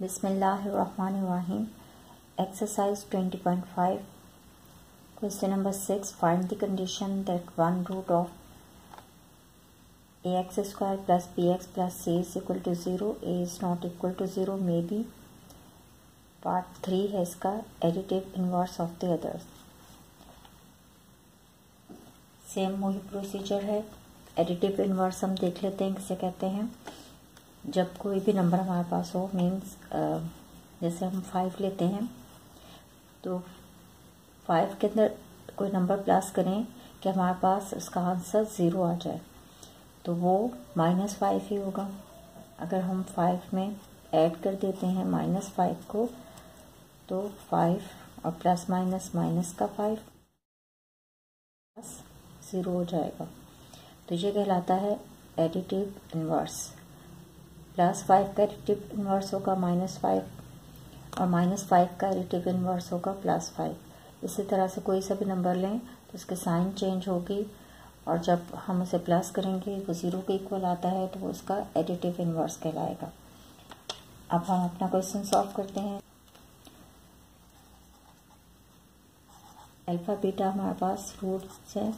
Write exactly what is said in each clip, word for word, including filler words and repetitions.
बिस्मिल्लाहिर्रहमानिर्रहीम। Exercise twenty point five, question number six. Find the condition that one root of a x square plus b x plus c is equal to zero, a is not equal to zero may be. Part three है इसका, additive inverse of the others. Same वही procedure है। Additive inverse हम देख लेते हैं किसे कहते हैं। जब कोई भी नंबर हमारे पास हो, मीन्स जैसे हम फाइव लेते हैं तो फाइव के अंदर कोई नंबर प्लस करें कि हमारे पास उसका आंसर ज़ीरो आ जाए, तो वो माइनस फाइव ही होगा। अगर हम फाइव में ऐड कर देते हैं माइनस फाइव को, तो फाइव और प्लस माइनस माइनस का फाइव प्लस ज़ीरो हो जाएगा। तो ये कहलाता है एडिटिव इन्वर्स। प्लस फाइव का एडिटिव इन्वर्स होगा माइनस फाइव, और माइनस फाइव का एडिटिव इन्वर्स होगा प्लस फाइव। इसी तरह से कोई सा भी नंबर लें तो उसके साइन चेंज होगी, और जब हम उसे प्लस करेंगे वो ज़ीरो के इक्वल आता है, तो उसका एडिटिव इन्वर्स कहलाएगा। अब हम अपना क्वेश्चन सॉल्व करते हैं। अल्फ़ा बीटा हमारे पास रूट्स है,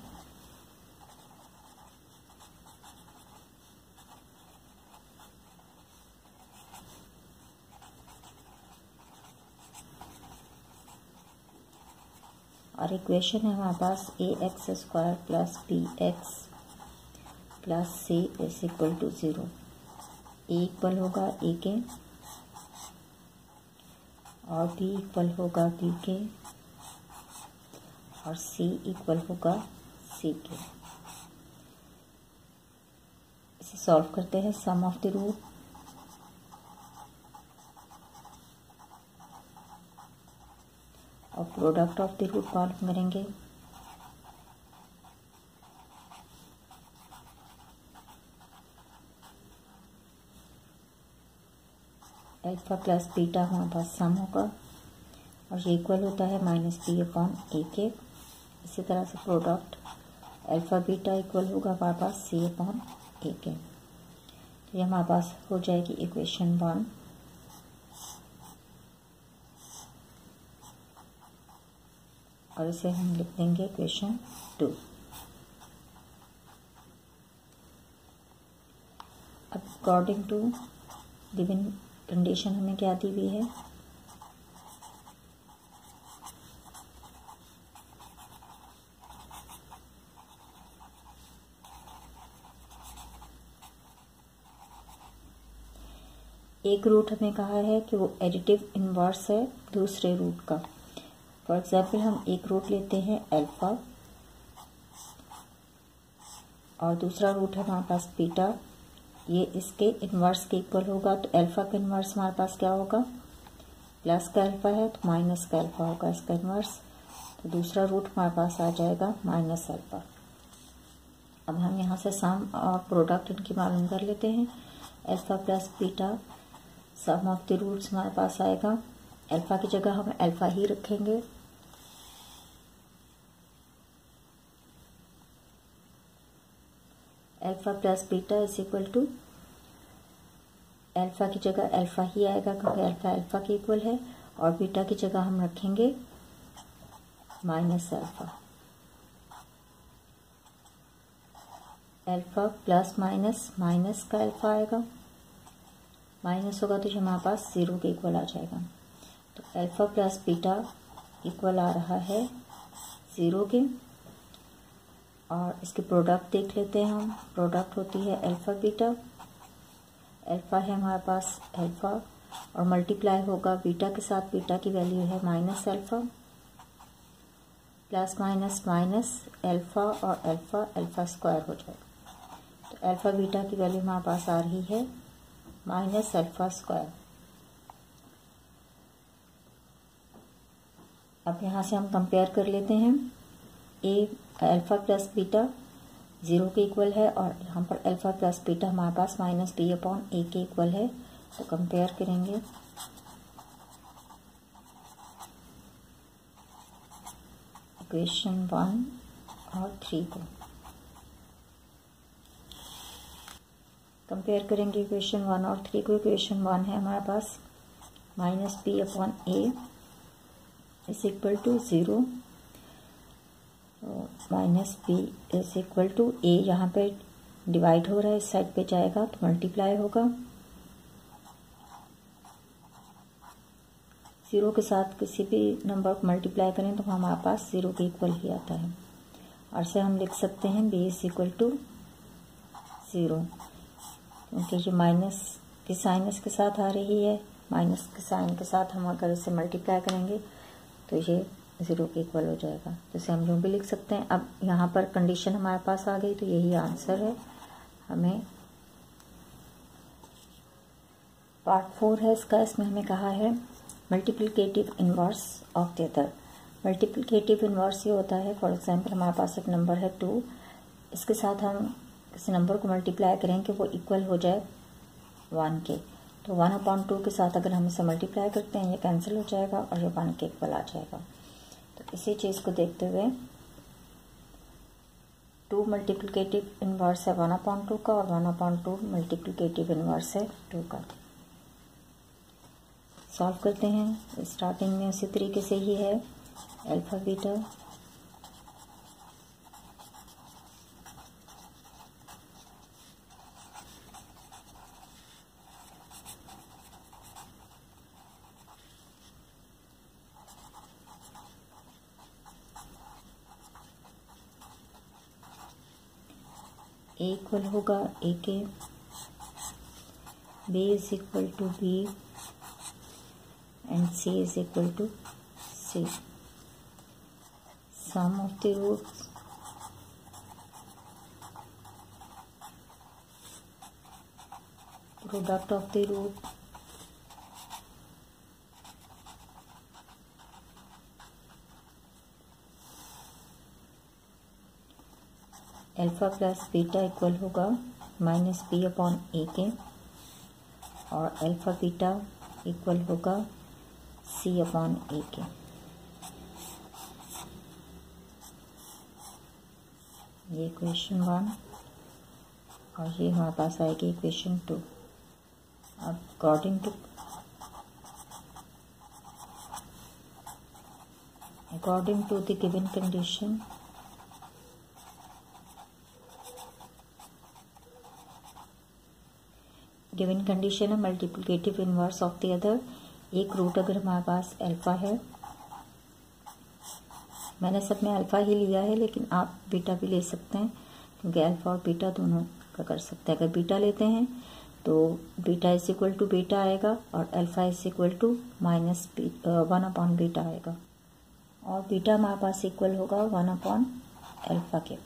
और इक्वेशन है हमारे पास a x square plus b x plus c is equal to zero. A equal होगा ए के और बी इक्वल होगा बी के और सी इक्वल होगा सी के। इसे सॉल्व करते हैं। सम ऑफ द रूट और product of the root find करेंगे। अल्फा प्लस बीटा हमारे पास सम होगा और ये इक्वल होता है माइनस बी अपॉन ए के। इसी तरह से प्रोडक्ट अल्फा बीटा इक्वल होगा हमारे पास सी अपॉन ए के। तो ये हमारे पास हो जाएगी इक्वेशन वन। और इसे हम लिख देंगे इक्वेशन टू। अब अकॉर्डिंग टू गिवन कंडीशन हमें क्या दी हुई है, एक रूट हमें कहा है कि वो एडिटिव इनवर्स है दूसरे रूट का। फॉर एग्जाम्पल हम एक रूट लेते हैं अल्फा और दूसरा रूट है हमारे पास बीटा, ये इसके इन्वर्स के इक्वल होगा। तो अल्फा का इन्वर्स हमारे पास क्या होगा, प्लस का अल्फा है तो माइनस का अल्फा होगा इसका इन्वर्स। तो दूसरा रूट हमारे पास आ जाएगा माइनस अल्फा। अब हम यहाँ से सम और प्रोडक्ट इनकी मालूम कर लेते हैं। Alpha plus beta sum of the roots हमारे पास आएगा। अल्फा की जगह हम अल्फा ही रखेंगे alpha plus beta is equal to alpha की जगह अल्फा ही आएगा क्योंकि अल्फा अल्फा के इक्वल है, और बीटा की जगह हम रखेंगे minus alpha. Alpha plus minus minus का अल्फा आएगा, माइनस होगा तो हमारे पास ज़ीरो के इक्वल आ जाएगा। तो अल्फ़ा प्लस बीटा इक्वल आ रहा है ज़ीरो के। और इसके प्रोडक्ट देख लेते हैं हम। प्रोडक्ट होती है अल्फ़ा बीटा, अल्फ़ा है हमारे पास अल्फ़ा और मल्टीप्लाई होगा बीटा के साथ, बीटा की वैल्यू है minus alpha. Plus minus minus alpha और अल्फ़ा अल्फ़ा स्क्वायर हो जाएगा। तो अल्फ़ा बीटा की वैल्यू हमारे पास आ रही है माइनस अल्फ़ा स्क्वायर। अब यहाँ से हम कंपेयर कर लेते हैं। A alpha plus beta zero के इक्वल है और यहाँ पर अल्फ़ा प्लस बीटा हमारे पास माइनस बी अपॉन ए के इक्वल है। तो कंपेयर करेंगे। इक्वेशन वन और थ्री को कंपेयर करेंगे। इक्वेशन वन और थ्री को इक्वेशन वन है हमारे पास minus P upon A is equal to zero, minus P is equal to ए यहाँ पे डिवाइड हो रहा है, इस साइड पे जाएगा तो मल्टीप्लाई होगा, ज़ीरो के साथ किसी भी नंबर को मल्टीप्लाई करें तो हमारे पास ज़ीरो के इक्वल ही आता है। और से हम लिख सकते हैं B is equal to zero, क्योंकि ये माइनस की साइन इसके साथ आ रही है, माइनस के साइन के साथ हम अगर इसे मल्टीप्लाई करेंगे तो ये ज़ीरो के इक्वल हो जाएगा, जैसे हम लोग भी लिख सकते हैं। अब यहाँ पर कंडीशन हमारे पास आ गई तो यही आंसर है, हमें पार्ट फोर है इसका, इसमें हमें कहा है multiplicative inverse of the other. Multiplicative inverse ये होता है, फॉर एग्जांपल हमारे पास एक नंबर है टू, इसके साथ हम किसी नंबर को मल्टीप्लाई करें कि वो इक्वल हो जाए वन के, तो वन अपॉन टू के साथ अगर हम इसे मल्टीप्लाई करते हैं ये कैंसिल हो जाएगा और ये वन के इक्वल आ जाएगा। तो इसी चीज़ को देखते हुए टू मल्टीप्लिकेटिव इन्वर्स है वन अपॉन टू का, और one upon two multiplicative inverse है टू का। सॉल्व करते हैं, स्टार्टिंग में उसी तरीके से ही है, अल्फा बीटा ए इक्वल होगा ए के, B is equal to B and C is equal to C. Sum of the roots product of the root alpha plus beta equal होगा माइनस बी अपॉन ए के, और अल्फा बीटा इक्वल होगा सी upon ए के। ये equation one और ये हमारे पास आएगी इक्वेशन टू। अब according to according to the given condition given condition है multiplicative inverse of the other. एक रूट अगर हमारे पास अल्फा है, मैंने सब में अल्फा ही लिया है लेकिन आप बीटा भी ले सकते हैं, क्योंकि अल्फा और बीटा दोनों का कर सकते हैं। अगर बीटा लेते हैं तो beta is equal to beta आएगा, और alpha is equal to minus one upon beta आएगा, और बीटा हमारे पास इक्वल होगा वन अपॉन अल्फा के।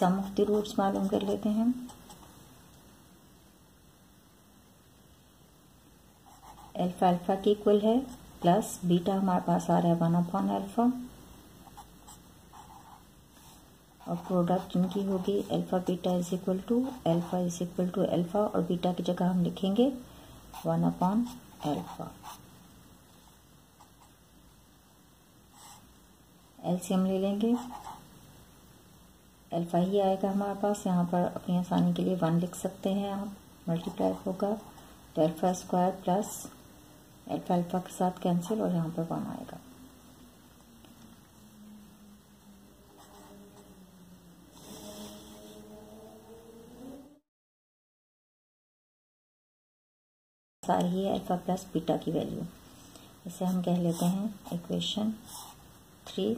सम ऑफ द रूट्स मालूम कर लेते हैं। अल्फा अल्फा के इक्वल है, प्लस बीटा हमारे पास आ रहा है वन अपॉन अल्फा, और प्रोडक्ट इनकी होगी alpha beta is equal to alpha is equal to alpha, और बीटा की जगह हम लिखेंगे वन अपॉन अल्फा। एलसीएम ले लेंगे, अल्फा ही आएगा हमारे पास, यहाँ पर अपनी आसानी के लिए वन लिख सकते हैं आप, मल्टीप्लाई होगा तो alpha square plus alpha alpha के साथ कैंसिल, और यहाँ पर वन आएगा। सारी है अल्फा प्लस बीटा की वैल्यू, इसे हम कह लेते हैं इक्वेशन थ्री।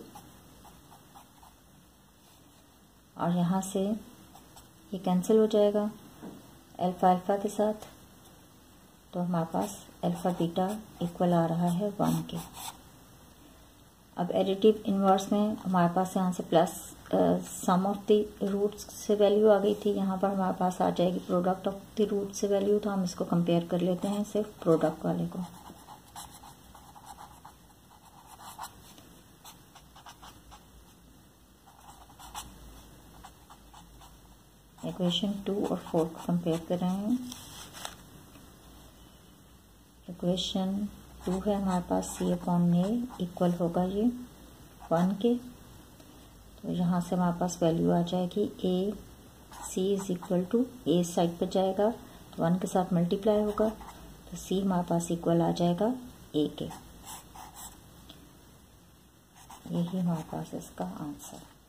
और यहाँ से ये कैंसिल हो जाएगा अल्फा अल्फा के साथ, तो हमारे पास अल्फा बीटा इक्वल आ रहा है वन के। अब एडिटिव इन्वर्स में हमारे पास यहाँ से plus sum of the roots से वैल्यू आ गई थी, यहाँ पर हमारे पास आ जाएगी प्रोडक्ट ऑफ द रूट से वैल्यू, तो हम इसको कंपेयर कर लेते हैं सिर्फ प्रोडक्ट वाले को। इक्वेशन टू और फोर को कंपेयर कर रहे हैं। इक्वेशन टू है हमारे पास सी अपॉन ए इक्वल होगा ये वन के। तो यहाँ से हमारे पास वैल्यू आ जाएगी A C is equal to, A side पर जाएगा तो वन के साथ मल्टीप्लाई होगा तो सी हमारे पास इक्वल आ जाएगा ए के। यही हमारे पास इसका आंसर।